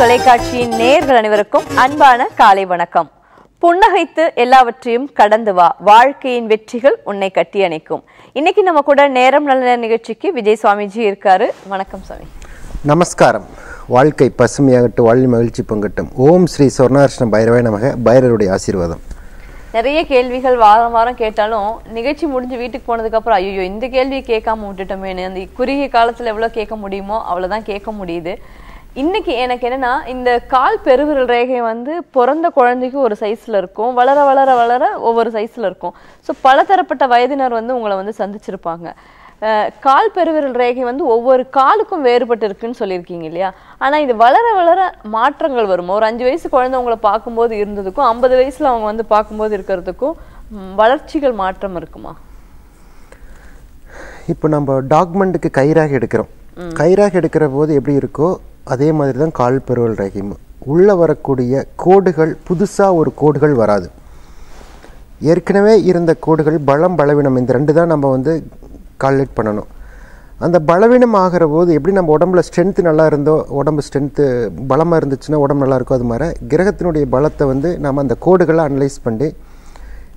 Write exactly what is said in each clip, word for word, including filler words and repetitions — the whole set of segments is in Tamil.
தொலைக்காட்சியின் நேயர்கள் அனைவருக்கும் அன்பான காலை வணக்கம். புன்னகைத்து எல்லாவற்றையும் கடந்து வா, வாழ்க்கையின் வெற்றிகள் உன்னை கட்டி அணைக்கும். இன்னைக்கு நம்ம கூட நேரம் நல்ல நிகழ்ச்சிக்கு விஜய் சுவாமிஜி இருக்காரு. வணக்கம் சுவாமி. நமஸ்காரம். வாழ்க்கை பசுமையாகட்டும், வாழ்வி மகிழ்ச்சி பொங்கட்டும். ஓம் ஸ்ரீ சொர்ணார்ஷ்ணம் பைரவாய் நமக. பைரவருடைய ஆசீர்வாதம். நிறைய கேள்விகள் வாரம் வாரம் கேட்டாலும் நிகழ்ச்சி முடிஞ்சு வீட்டுக்கு போனதுக்கு அப்புறம் ஐயோ இந்த கேள்வியை கேட்காம விட்டுட்டோமேனு அந்த குறுகிய காலத்துல எவ்வளவு கேட்க முடியுமோ அவ்வளவுதான் கேட்க முடியுது. இன்னைக்கு எனக்கு என்னன்னா, இந்த கால் பெருவிரல் ரேகை வந்து பிறந்த குழந்தைக்கு ஒரு சைஸ்ல இருக்கும், வளர வளர வளர ஒவ்வொரு சைஸ்ல இருக்கும். ஸோ பல தரப்பட்ட வயதினர் வந்து உங்களை வந்து சந்திச்சிருப்பாங்க. கால் பெருவிரல் ரேகை வந்து ஒவ்வொரு காலுக்கும் வேறுபட்டு இருக்குன்னு சொல்லியிருக்கீங்க இல்லையா? ஆனால் இது வளர வளர மாற்றங்கள் வருமா? ஒரு அஞ்சு வயசு குழந்தை உங்களை பார்க்கும்போது இருந்ததுக்கும் ஐம்பது வயசில் அவங்க வந்து பார்க்கும்போது இருக்கிறதுக்கும் வளர்ச்சிகள் மாற்றம் இருக்குமா? இப்போ நம்ம டாக்குமெண்ட்டுக்கு கயிறாக எடுக்கிறோம். கயிறாக எடுக்கிற போது எப்படி இருக்கோ அதே மாதிரி தான் கால் பெருவிரல் ரேகையும் உள்ளே வரக்கூடிய கோடுகள், புதுசாக ஒரு கோடுகள் வராது. ஏற்கனவே இருந்த கோடுகள் பலம் பலவீனம் இந்த ரெண்டு தான் நம்ம வந்து கால்குலேட் பண்ணணும். அந்த பலவீனம் ஆகிற போது எப்படி நம்ம உடம்புல ஸ்ட்ரென்த்து நல்லா இருந்தோ, உடம்பு ஸ்ட்ரென்த்து பலமாக இருந்துச்சுன்னா உடம்பு நல்லா இருக்கும். அது மாதிரி கிரகத்தினுடைய பலத்தை வந்து நம்ம அந்த கோடுகளை அனலைஸ் பண்ணி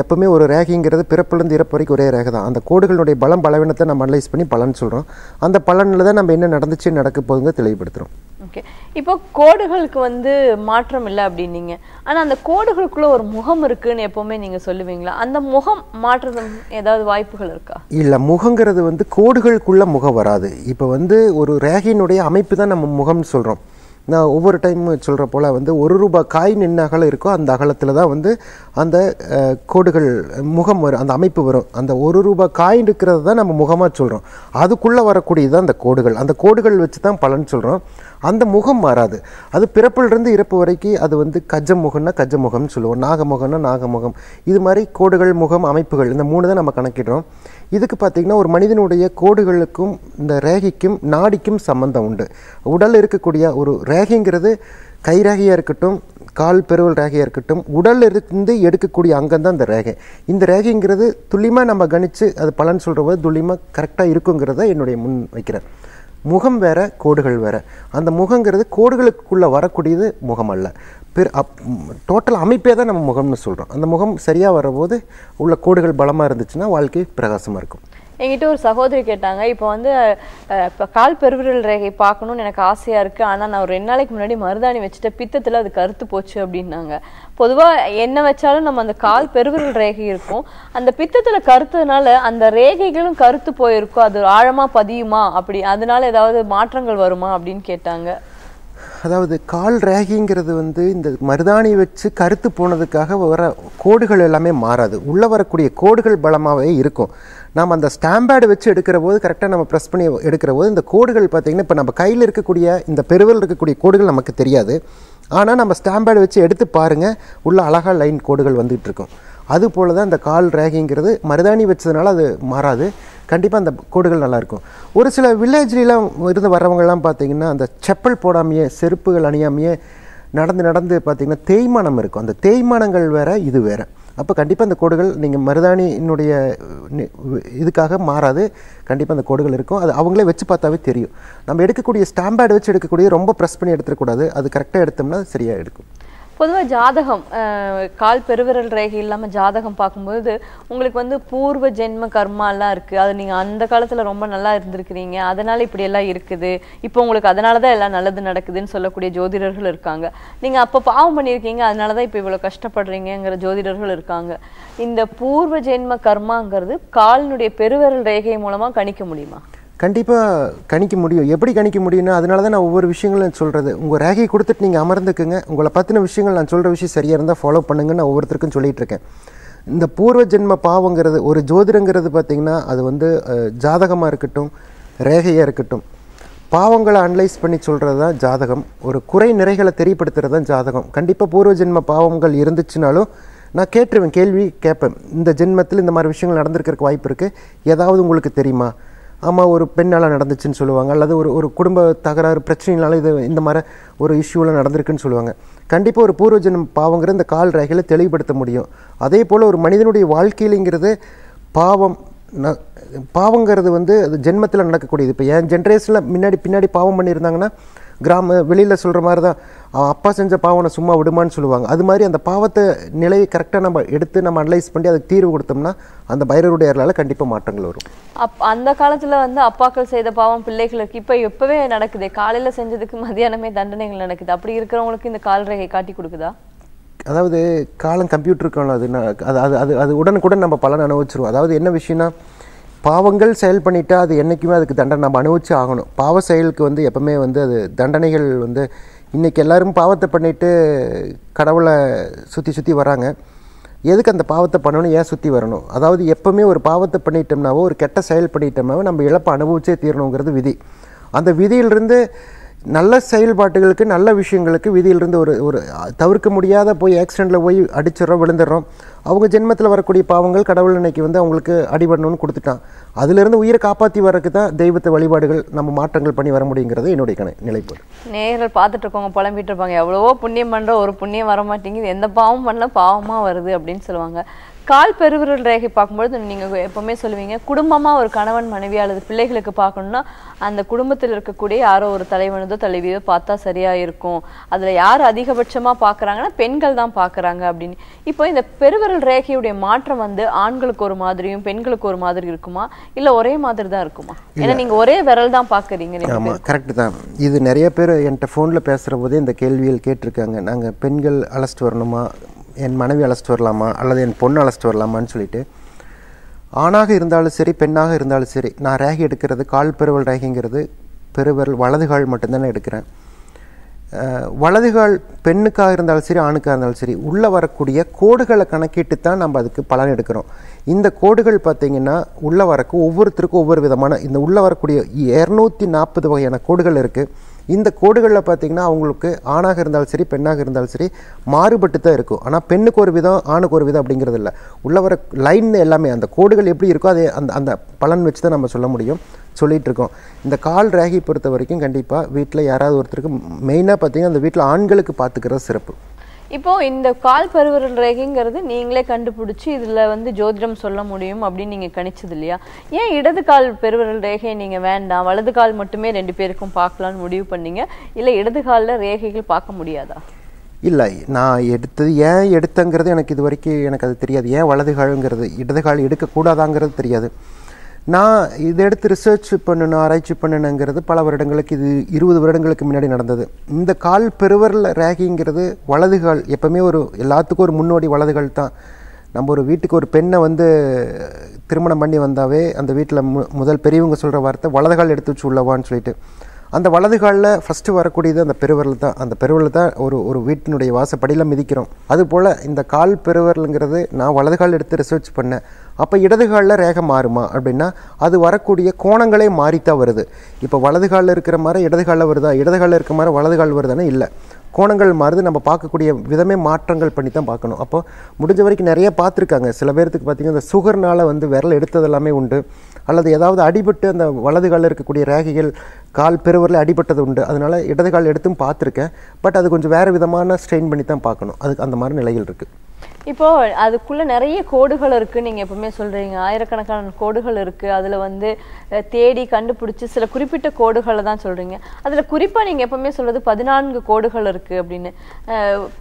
எப்போவுமே ஒரு ரேகைங்கிறது பிறப்புலேருந்து இறப்பு வரைக்கும் ஒரே ரேகை தான். அந்த கோடுகளுடைய பலம் பலவீனத்தை நம்ம அனலைஸ் பண்ணி பலன் சொல்கிறோம். அந்த பலனில் தான் நம்ம என்ன நடந்துச்சு நடக்க போதுங்க தெளிவுபடுத்துகிறோம். ஓகே, இப்போ கோடுகளுக்கு வந்து மாற்றம் இல்லை அப்படின்னீங்க, ஆனால் அந்த கோடுகளுக்குள்ளே ஒரு முகம் இருக்குதுன்னு எப்போவுமே நீங்கள் சொல்லுவீங்களா? அந்த முகம் மாற்றம் ஏதாவது வாய்ப்புகள் இருக்கா? இல்லை, முகங்கிறது வந்து கோடுகளுக்குள்ளே முகம் வராது. இப்போ வந்து ஒரு ரேகையினுடைய அமைப்பு தான் நம்ம முகம்னு சொல்கிறோம். நான் ஒவ்வொரு டைம் சொல்கிற போல் வந்து ஒரு ரூபாய் காயின் என்ன அகலம் இருக்கோ அந்த அகலத்தில் தான் வந்து அந்த கோடுகள் முகம் வரும், அந்த அமைப்பு வரும். அந்த ஒரு ரூபாய் காயின் இருக்கிறது தான் நம்ம முகமாக சொல்கிறோம். அதுக்குள்ளே வரக்கூடியது தான் அந்த கோடுகள். அந்த கோடுகள் வச்சு தான் பலன் சொல்கிறோம். அந்த முகம் மாறாது. அது பிறப்பிலிருந்து இறப்பு வரைக்கும் அது வந்து கஜ முகம்னா கஜ முகம்னு சொல்லுவோம், நாகமுகம்னா நாகமுகம். இது மாதிரி கோடுகள், முகம், அமைப்புகள் இந்த மூணு தான் நம்ம கணக்கிடுறோம். இதுக்கு பார்த்திங்கன்னா ஒரு மனிதனுடைய கோடுகளுக்கும் இந்த ரேகைக்கும் நாடிக்கும் சம்மந்தம் உண்டு. உடலில் இருக்கக்கூடிய ஒரு ரேகைங்கிறது கை ரேகையாக இருக்கட்டும், கால் பெருவல் ரேகையாக இருக்கட்டும், உடலில் இருந்து எடுக்கக்கூடிய அங்கம் தான் இந்த ரேகை. இந்த ரேகைங்கிறது துல்லியமாக நம்ம கணித்து அது பலன் சொல்கிற போது துல்லியமாக கரெக்டாக இருக்குங்கிறத என்னுடைய முன் வைக்கிறேன். முகம் வேறு, கோடுகள் வேறு. அந்த முகங்கிறது கோடுகளுக்குள்ளே வரக்கூடியது முகம் அல்ல. பிற அப் டோட்டல் அமைப்பே தான் நம்ம முகம்னு சொல்கிறோம். அந்த முகம் சரியாக வரபோது உள்ள கோடுகள் பலமாக இருந்துச்சுன்னா வாழ்க்கை பிரகாசமாக இருக்கும். என்கிட்ட ஒரு சகோதரி கேட்டாங்க, இப்போ வந்து இப்போ கால் பெருவிரல் ரேகை பார்க்கணுன்னு எனக்கு ஆசையாக இருக்குது, ஆனால் நான் ஒரு ரெண்டு நாளைக்கு முன்னாடி மருதாணி வச்சுட்டு பித்தத்தில் அது கருத்து போச்சு அப்படின்னாங்க. பொதுவாக என்ன வச்சாலும் நம்ம அந்த கால் பெருவிரல் ரேகை இருக்கும், அந்த பித்தத்தில் கருத்துனால அந்த ரேகைகளும் கருத்து போயிருக்கும். அது ஆழமாக பதியுமா, அப்படி அதனால ஏதாவது மாற்றங்கள் வருமா அப்படின்னு கேட்டாங்க. அதாவது கால் ரேகைங்கிறது வந்து இந்த மருதாணி வச்சு கருத்து போனதுக்காக வர கோடுகள் எல்லாமே மாறாது. உள்ளே வரக்கூடிய கோடுகள் பலமாகவே இருக்கும். நாம் அந்த ஸ்டாம்பேடு வச்சு எடுக்கிற போது கரெக்டாக நம்ம ப்ரெஸ் பண்ணி எடுக்கிற போது இந்த கோடுகள் பார்த்திங்கன்னா இப்போ நம்ம கையில் இருக்கக்கூடிய இந்த பெருவில் இருக்கக்கூடிய கோடுகள் நமக்கு தெரியாது. ஆனால் நம்ம ஸ்டாம்பேடு வச்சு எடுத்து பாருங்கள், உள்ள அழகாக லைன் கோடுகள் வந்துகிட்ருக்கும். அதுபோல் தான் இந்த கால் ரேகைங்கிறது மருதாணி வச்சதுனால அது மாறாது. கண்டிப்பாக அந்த கோடுகள் நல்லாயிருக்கும். ஒரு சில வில்லேஜ்லாம் இருந்து வர்றவங்கலாம் பார்த்திங்கன்னா அந்த செப்பல் போடாமையே, செருப்புகள் அணியாமையே நடந்து நடந்து பார்த்திங்கன்னா தேய்மானம் இருக்கும். அந்த தேய்மானங்கள் வேறு, இது வேறு. அப்போ கண்டிப்பாக அந்த கோடுகள் நீங்கள் மருதாணியினுடைய இதுக்காக மாறாது. கண்டிப்பாக அந்த கோடுகள் இருக்கும். அது அவங்களே வச்சு பார்த்தாவே தெரியும். நம்ம எடுக்கக்கூடிய ஸ்டாம்பேடு வச்சு எடுக்கக்கூடிய ரொம்ப ப்ரெஸ் பண்ணி எடுத்துடக்கூடாது. அது கரெக்டாக எடுத்தோம்னா சரியாக எடுக்கும். பொதுவாக ஜாதகம், கால் பெருவிரல் ரேகை இல்லாமல் ஜாதகம் பார்க்கும்போது உங்களுக்கு வந்து பூர்வ ஜென்ம கர்மாலாம் இருக்குது, அது நீங்கள் அந்த காலத்தில் ரொம்ப நல்லா இருந்திருக்கிறீங்க, அதனால் இப்படியெல்லாம் இருக்குது, இப்போ உங்களுக்கு அதனால தான் எல்லாம் நல்லது நடக்குதுன்னு சொல்லக்கூடிய ஜோதிடர்கள் இருக்காங்க. நீங்கள் அப்போ பாவம் பண்ணியிருக்கீங்க, அதனால தான் இப்போ இவ்வளோ கஷ்டப்படுறீங்கிற ஜோதிடர்கள் இருக்காங்க. இந்த பூர்வ ஜென்ம கர்மாங்கிறது காலினுடைய பெருவிரல் ரேகை மூலமாக கணிக்க முடியுமா? கண்டிப்பாக கணிக்க முடியும். எப்படி கணிக்க முடியும்னா, அதனால தான் நான் ஒவ்வொரு விஷயங்களும் சொல்கிறது. உங்கள் ரேகையை கொடுத்துட்டு நீங்கள் அமர்ந்துக்குங்க, உங்களை பற்றின விஷயங்கள் நான் சொல்கிற விஷயம் சரியாக இருந்தால் ஃபாலோ பண்ணுங்கன்னு நான் ஒவ்வொருத்தருக்கும் சொல்லிகிட்ருக்கேன். இந்த பூர்வ ஜென்ம பாவங்கிறது ஒரு ஜோதிடங்கிறது பார்த்திங்கன்னா அது வந்து ஜாதகமாக இருக்கட்டும், ரேகையாக இருக்கட்டும், பாவங்களை அனலைஸ் பண்ணி சொல்கிறது தான் ஜாதகம். ஒரு குறை நிறைகளை தெரியப்படுத்துகிறது தான் ஜாதகம். கண்டிப்பாக பூர்வ ஜென்ம பாவங்கள் இருந்துச்சுனாலும் நான் கேட்டுருவேன், கேள்வி கேட்பேன். இந்த ஜென்மத்தில் இந்த மாதிரி விஷயங்கள் நடந்திருக்கிறதுக்கு வாய்ப்பு இருக்குது, ஏதாவது உங்களுக்கு தெரியுமா, ஆமா ஒரு பெண்ணால நடந்துச்சுன்னு சொல்லுவாங்க அல்லது ஒரு ஒரு குடும்ப தகராறு பிரச்சனையால இது இந்த மாதிரி ஒரு இஷ்யூல நடந்துருக்குன்னு சொல்லுவாங்க கண்டிப்பா ஒரு பூர்வ ஜென்ம பாவங்கற இந்த கால் ரேகையில தெளிவுபடுத்த முடியும் அதேபோல ஒரு மனிதனுடைய வாழ்க்கையிலங்கிறது பாவம் பாவம்ங்கிறது வந்து அது ஜென்மத்தில நடக்கக்கூடியது இப்ப ஏன் ஜெனரேஷன்ல முன்னாடி பின்னாடி பாவம் பண்ணி இருந்தாங்கன்னா கிராம வெளியில சொல்ற மாதிரி தான் அப்பா செஞ்ச பாவனை சும்மா விடுமான்னு சொல்லுவாங்க அது மாதிரி அந்த பாவத்தை நிலையை கரெக்ட்டா நம்ம எடுத்து நம்ம அனலைஸ் பண்ணி அதுக்கு தீர்வு கொடுத்தோம்னா அந்த பைரவருடைய அருளால கண்டிப்பா மாற்றங்கள் வரும் அந்த காலத்துல வந்து அப்பாக்கள் செய்த பாவம் பிள்ளைகளுக்கு இப்ப எப்பவே நடக்குதே காலையில செஞ்சதுக்கு மதியானமே தண்டனைகள் நடக்குது அப்படி இருக்குறவங்களுக்கு இந்த கால் ரேகை காட்டி கொடுக்குதா அதாவது காலம் கம்ப்யூட்டருக்குள்ள அது அது அது உடனுக்குடன் நம்ம பலன் அனுபவிச்சிரும் அதாவது என்ன விஷயம்னா பாவங்கள் செயல் பண்ணிட்டா அது என்னைக்குமே அதுக்கு தண்டனை நம்ம அனுபவிச்சு ஆகணும் பாவ செயலுக்கு வந்து எப்பமே வந்து அது தண்டனைகள் வந்து இன்னைக்கு எல்லாரும் பாவத்தை பண்ணிட்டு கடவுளை சுத்தி சுத்தி வராங்க எதுக்கு அந்த பாவத்தை பண்ணனும் ஏன் சுத்தி வரணும் அதாவது எப்பமே ஒரு பாவத்தை பண்ணிட்டோம்னாவோ ஒரு கெட்ட செயல் பண்ணிட்டோம்னாவோ நம்ம இழப்பு அனுபவிச்சே தீரணும்ங்கிறது விதி அந்த விதியிலிருந்து நல்ல செயல்பாடுகளுக்கு நல்ல விஷயங்களுக்கு விதியிலிருந்து ஒரு ஒரு தவிர்க்க முடியாத போய் ஆக்சிடென்ட்ல போய் அடிச்சறோம் விழுந்தறோம் அவங்க ஜென்மத்துல வரக்கூடிய பாவங்கள் கடவுள் நினைக்கி வந்து அவங்களுக்கு அடிபடணும்னு கொடுத்துட்டான் அதில இருந்து உயிரை காப்பாத்தி வரக்கு தான் தெய்வத்தை வழிபாடுகள் நம்ம மாற்றங்கள் பண்ணி வர முடியும்ங்கிறது என்னோட நிலைப்பாடு நேரா பாத்துட்டு இருக்கவங்க புலம்பிட்டு இருப்பாங்க எவ்வளவோ புண்ணியம் பண்ற ஒரு புண்ணியம் வர மாட்டேங்குது எந்த பாவம் பண்ண பாவமா வருது அப்படினு சொல்வாங்க கால் பெருவிரல் ரேகை பாக்கும்போது நீங்க எப்பவுமே சொல்லுவீங்க குடும்பமா ஒரு கணவன் மனைவி அல்லது பிள்ளைகளுக்கு பார்க்கணும்னா அந்த குடும்பத்தில் இருக்கக்கூடிய யாரோ ஒரு தலைவனோ தலைவியோ பார்த்தா சரியா இருக்கும் அதுல யார் அதிகபட்சமா பார்க்கறாங்கன்னா பெண்கள் தான் பார்க்கறாங்க அப்படினி இப்போ இந்த பெருவிரல் ரேகையுடைய மாற்றம் வந்து ஆண்களுக்கு ஒரு மாதிரியும் பெண்களுக்கு ஒரு மாதிரி இருக்குமா இல்ல ஒரே மாதிரி தான் இருக்குமா ஏன்னா நீங்க ஒரே விரல் தான் பார்க்கறீங்க ஆமா கரெக்ட் தான் இது நிறைய பேர் என்கிட்ட ஃபோன்ல பேசுறப்பவே இந்த கேள்விகள் கேட்டிருக்காங்க நாங்க பெண்கள் அழைச்சிட்டு வரணுமா என் மனைவி அழைச்சிட்டு வரலாமா அல்லது என் பொண்ணு அழைச்சிட்டு வரலாமான்னு சொல்லிட்டு ஆணாக இருந்தாலும் சரி பெண்ணாக இருந்தாலும் சரி நான் ரேகை எடுக்கிறது கால் பெருவல் ரேகைங்கிறது பெருவல் வலதுகால் மட்டும்தான் எடுக்கிறேன் வலதுகால் பெண்ணுக்காக இருந்தாலும் சரி ஆணுக்காக இருந்தாலும் சரி உள்ள வரக்கூடிய கோடுகளை கணக்கிட்டு தான் நம்ம அதுக்கு பலன் எடுக்கிறோம் இந்த கோடுகள் பார்த்தீங்கன்னா உள்ள வரக்கு ஒவ்வொருத்தருக்கும் ஒவ்வொரு விதமான இந்த உள்ள வரக்கூடிய இருநூத்தி நாற்பது வகையான கோடுகள் இருக்கு இந்த கோடுகள்ல பாத்தீங்கன்னா அவங்களுக்கு ஆணாக இருந்தாலும் சரி பெண்ணாக இருந்தாலும் சரி மாறுபட்டு தான் இருக்கும் ஆனா பெண்ணுக்கு ஒரு விதம் ஆணுக்கு ஒரு விதம் அப்படிங்கிறது இல்ல உள்ள வர லைன் எல்லாமே அந்த கோடுகள் எப்படி இருக்கோ அதே அந்த அந்த பலன் வச்சு தான் நம்ம சொல்ல முடியும் சொல்லிட்டு இருக்கோம் இந்த கால் ரேகை பொறுத்த வரைக்கும் கண்டிப்பா வீட்ல யாராவது ஒருத்தருக்கு மெயினா பாத்தீங்கன்னா அந்த வீட்ல ஆண்களுக்கு பாத்துக்கிறது சிறப்பு இப்போ இந்த கால் பெருவிரல் ரேகைங்கிறது நீங்களே கண்டுபிடிச்சு இதுல வந்து ஜோதிடம் சொல்ல முடியும் அப்படி நீங்க கணிச்சது இல்லையா ஏன் இடது கால் பெருவிரல் ரேகை நீங்க வேண்டாம் வலது கால் மட்டுமே ரெண்டு பேருக்கும் பார்க்கலாம்னு முடிவு பண்ணீங்க இல்ல இடது கால்ல ரேகைகள் பார்க்க முடியாதா இல்ல நான் எடுத்தது ஏன் எடுத்தங்கிறது எனக்கு இது வரைக்கும் எனக்கு அது தெரியாது ஏன் வலது கால்ங்கிறது இடது கால் எடுக்க கூடாதாங்கிறது தெரியாது நான் இதை எடுத்து ரிசர்ச் பண்ணணும் ஆராய்ச்சி பண்ணணுங்கிறது பல வருடங்களுக்கு இது இருபது வருடங்களுக்கு முன்னாடி நடந்தது இந்த கால் பெருவரல் ரேகைங்கிறது வலதுகால் எப்பவுமே ஒரு எல்லாத்துக்கும் ஒரு முன்னோடி வலதுகால் தான் நம்ம ஒரு வீட்டுக்கு ஒரு பெண்ணை வந்து திருமணம் பண்ணி வந்தாவே அந்த வீட்டில் முதல் பெரியவங்க சொல்கிற வார்த்தை வலதுகால் எடுத்து வச்சு உள்ளவான்னு சொல்லிட்டு அந்த வலதுகாலில் ஃபஸ்ட்டு வரக்கூடியது அந்த பெருவரல் தான் அந்த பெருவரல் தான் ஒரு ஒரு வீட்டினுடைய வாசப்படியில் மிதிக்கிறோம் அதுபோல் இந்த கால் பெருவரலுங்கிறது நான் வலதுகால் எடுத்து ரிசர்ச் பண்ணேன் அப்போ இடதுகாலில் ரேகை மாறுமா அப்படின்னா அது வரக்கூடிய கோணங்களே மாறித்தான் வருது இப்போ வலதுகாலில் இருக்கிற மாதிரி இடதுகாலில் வருதா இடதுகாலில் இருக்கிற மாதிரி வலதுகால் வருதானே இல்லை கோணங்கள் மாறுது நம்ம பார்க்கக்கூடிய விதமே மாற்றங்கள் பண்ணி தான் பார்க்கணும் அப்போ முடிஞ்ச வரைக்கும் நிறைய பார்த்துருக்காங்க சில பேர்த்துக்கு பார்த்திங்கன்னா இந்த சுகர்னால் வந்து விரல் எடுத்தது எல்லாமே உண்டு அல்லது ஏதாவது அடிபட்டு அந்த வலதுகாலில் இருக்கக்கூடிய ரேகைகள் கால் பெருவரில் அடிபட்டது உண்டு அதனால் இடதுகால் எடுத்தும் பார்த்துருக்கேன் பட் அது கொஞ்சம் வேறு விதமான ஸ்ட்ரெயின் பண்ணி தான் பார்க்கணும் அதுக்கு அந்த மாதிரி நிலைகள் இருக்குது இப்போ அதுக்குள்ள நிறைய கோடுகள் இருக்கு நீங்க எப்பவுமே சொல்றீங்க ஆயிரக்கணக்கான கோடுகள் இருக்கு அதுல வந்து தேடி கண்டுபிடிச்சு சில குறிப்பிட்ட கோடுகளை தான் சொல்றீங்க அதுல குறிப்பா நீங்க எப்பவுமே சொல்றது பதினான்கு கோடுகள் இருக்கு அப்படின்னு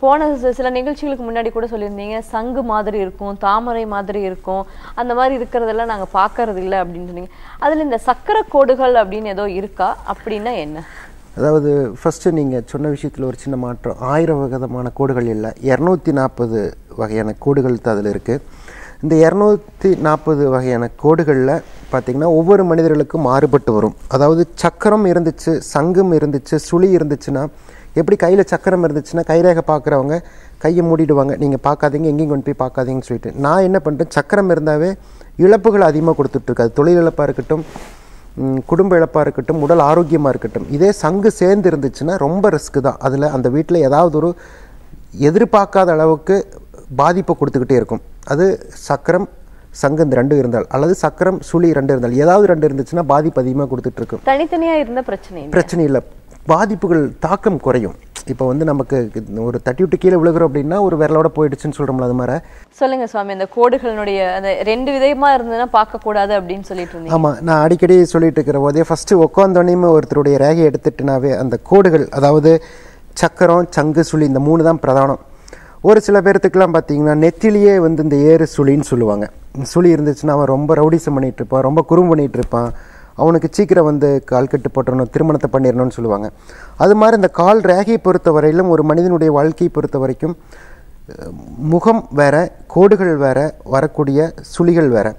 போன சில நிகழ்ச்சிகளுக்கு முன்னாடி கூட சொல்லியிருந்தீங்க சங்கு மாதிரி இருக்கும் தாமரை மாதிரி இருக்கும் அந்த மாதிரி இருக்கிறதெல்லாம் நாங்க பாக்கறது இல்லை அப்படின்னு சொன்னீங்க அதுல இந்த சக்கர கோடுகள் அப்படின்னு ஏதோ இருக்கா அப்படின்னா என்ன அதாவது ஃபர்ஸ்ட் நீங்க சொன்ன விஷயத்துல ஒரு சின்ன மாற்றம் ஆயிரம் விதமான கோடுகள் இல்லை இருநூத்தி நாற்பது வகையான கோடுகள் தான் அதில் இருக்கு இந்த இருநூத்தி நாற்பது வகையான கோடுகளில் பார்த்தீங்கன்னா ஒவ்வொரு மனிதர்களுக்கும் மாறுபட்டு வரும் அதாவது சக்கரம் இருந்துச்சு சங்கம் இருந்துச்சு சுழி இருந்துச்சுன்னா எப்படி கையில் சக்கரம் இருந்துச்சுன்னா கைரேகை பார்க்குறவங்க கையை மூடிடுவாங்க நீங்கள் பார்க்காதீங்க எங்கேயும் கொண்டு போய் பார்க்காதீங்கன்னு சொல்லிட்டு நான் என்ன பண்ணுறேன் சக்கரம் இருந்தாவே இழப்புகள் அதிகமாக கொடுத்துட்ருக்கு அது தொழில் இழப்பாக இருக்கட்டும் குடும்ப இழப்பாக இருக்கட்டும் உடல் ஆரோக்கியமாக இருக்கட்டும் இதே சங்கு சேர்ந்து இருந்துச்சுன்னா ரொம்ப ரிஸ்க்கு தான் அதில் அந்த வீட்டில் ஏதாவது ஒரு எதிர்பார்க்காத அளவுக்கு பாதிப்பை கொடுத்துக்கிட்டே இருக்கும் அது சக்கரம் சங்கம் இந்த ரெண்டும் இருந்தால் அல்லது சக்கரம் சுழி ரெண்டு இருந்தால் ஏதாவது ரெண்டு இருந்துச்சுன்னா பாதிப்பு அதிகமாக கொடுத்துட்டு இருக்கும். தனித்தனியாக இருந்தால் பிரச்சனை பிரச்சனை இல்லை, பாதிப்புகள் தாக்கம் குறையும். இப்போ வந்து நமக்கு ஒரு தட்டிவிட்டு கீழே விழுகிறோம் அப்படின்னா ஒரு விரலோட போயிடுச்சுன்னு சொல்கிறோம்ல, அது மாதிரி. சொல்லுங்கள் சுவாமி, அந்த கோடுகளினுடைய அந்த ரெண்டு விதமாக இருந்ததுன்னா பார்க்கக்கூடாது அப்படின்னு சொல்லிட்டு இருந்தேன். ஆமாம், நான் அடிக்கடி சொல்லிட்டு இருக்கிற போதே ஃபஸ்ட்டு உட்காந்தோடனேயுமே ஒருத்தருடைய ரேகை எடுத்துட்டுனாவே அந்த கோடுகள், அதாவது சக்கரம் சங்கு சுழி இந்த மூணு தான் பிரதானம். ஒரு சில பேர்த்துக்கெலாம் பார்த்தீங்கன்னா நெத்திலேயே வந்து இந்த ஏறு சுழின்னு சொல்லுவாங்க. சுழி இருந்துச்சுன்னா அவன் ரொம்ப ரவுடிசம் பண்ணிகிட்ருப்பான், ரொம்ப குறும்பு பண்ணிகிட்ருப்பான், அவனுக்கு சீக்கிரம் வந்து கால் கட்டு போட்டுறணும், திருமணத்தை பண்ணிடணும்னு சொல்லுவாங்க. அது மாதிரி இந்த கால் ரேகையை பொறுத்த வரையிலும் ஒரு மனிதனுடைய வாழ்க்கையை பொறுத்த வரைக்கும் முகம் வேறு, கோடுகள் வேறு, வரக்கூடிய சுழிகள் வேறு.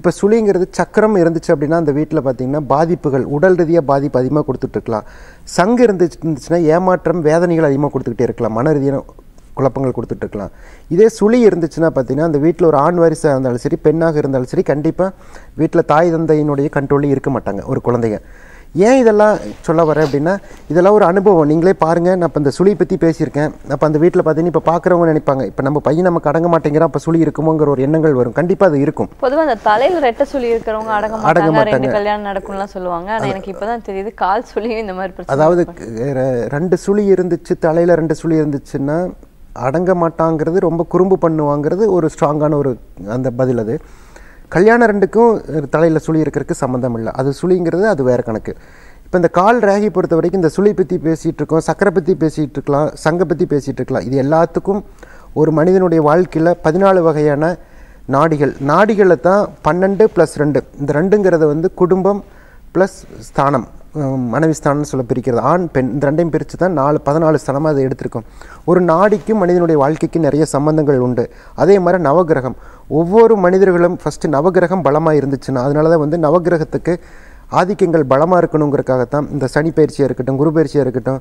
இப்போ சுழிங்கிறது சக்கரம் இருந்துச்சு அப்படின்னா அந்த வீட்டில் பார்த்திங்கன்னா பாதிப்புகள், உடல் ரீதியாக பாதிப்பு அதிகமாக கொடுத்துட்ருக்கலாம். சங்கு இருந்துச்சு இருந்துச்சுன்னா ஏமாற்றம், வேதனைகள் அதிகமாக கொடுத்துக்கிட்டே இருக்கலாம், மன ரீதியான குழப்பங்கள் கொடுத்துட்ருக்கலாம். இதே சுழி இருந்துச்சுன்னா பார்த்திங்கன்னா அந்த வீட்டில் ஒரு ஆண் வாரிசாக இருந்தாலும் சரி, பெண்ணாக இருந்தாலும் சரி, கண்டிப்பாக வீட்டில் தாய் தந்தையினுடைய கண்ட்ரோலே இருக்க மாட்டாங்க ஒரு குழந்தைங்க. ஏன் இதெல்லாம் சொல்ல வரேன் அப்படின்னா இதெல்லாம் ஒரு அனுபவம். நீங்களே பாருங்கள், நான் இப்போ இந்த சுழியை பற்றி பேசியிருக்கேன். அப்போ அந்த வீட்டில் பார்த்தீங்கன்னா இப்போ பார்க்குறவங்க நினைப்பாங்க, இப்போ நம்ம பையன் நமக்கு அடங்க மாட்டேங்கிறோம், அப்போ சுழி இருக்குமோங்கிற ஒரு எண்ணங்கள் வரும். கண்டிப்பாக அது இருக்கும். பொதுவாக அந்த தலையில் ரெட்டை சுழி இருக்கிறவங்க அடங்க அடங்க மாட்டாங்க, கல்யாணம் நடக்கும்லாம் சொல்லுவாங்க. ஆனால் எனக்கு இப்போ தான் தெரியுது கால் சுழியும் இந்த மாதிரி. அதாவது ரெண்டு சுழி இருந்துச்சு, தலையில் ரெண்டு சுழி இருந்துச்சுன்னா அடங்க மாட்டாங்கிறது, ரொம்ப குறும்பு பண்ணுவாங்கிறது ஒரு ஸ்ட்ராங்கான ஒரு அந்த பதில். அது கல்யாணம் ரெண்டுக்கும் தலையில் சுழி இருக்கிறதுக்கு சம்மந்தம் இல்லை, அது சுழிங்கிறது அது வேறு கணக்கு. இப்போ இந்த கால் ரேகை பொறுத்த வரைக்கும் இந்த சுழி பற்றி பேசிகிட்டு இருக்கோம், சக்கரை பற்றி பேசிகிட்டு இருக்கலாம், சங்கை பற்றி பேசிகிட்டு இருக்கலாம். இது எல்லாத்துக்கும் ஒரு மனிதனுடைய வாழ்க்கையில் பதினாலு வகையான நாடிகள், நாடிகளை தான் பன்னெண்டு ப்ளஸ் ரெண்டு, இந்த ரெண்டுங்கிறத வந்து குடும்பம் ப்ளஸ் ஸ்தானம், மனைவி ஸ்தானம்னு சொல்ல பிரிக்கிறது, ஆண் பெண் இந்த ரெண்டையும் பிரித்து தான் நாலு பதினாலு ஸ்தானமாக அதை எடுத்திருக்கோம். ஒரு நாடிக்கும் மனிதனுடைய வாழ்க்கைக்கு நிறைய சம்பந்தங்கள் உண்டு. அதே மாதிரி நவகிரகம், ஒவ்வொரு மனிதர்களும் ஃபஸ்ட்டு நவகிரகம் பலமாக இருந்துச்சுன்னா, அதனால தான் வந்து நவகிரகத்துக்கு ஆதிக்கங்கள் பலமாக இருக்கணுங்கிறக்காகத்தான் இந்த சனி பயிற்சியாக இருக்கட்டும், குரு பயிற்சியாக இருக்கட்டும்,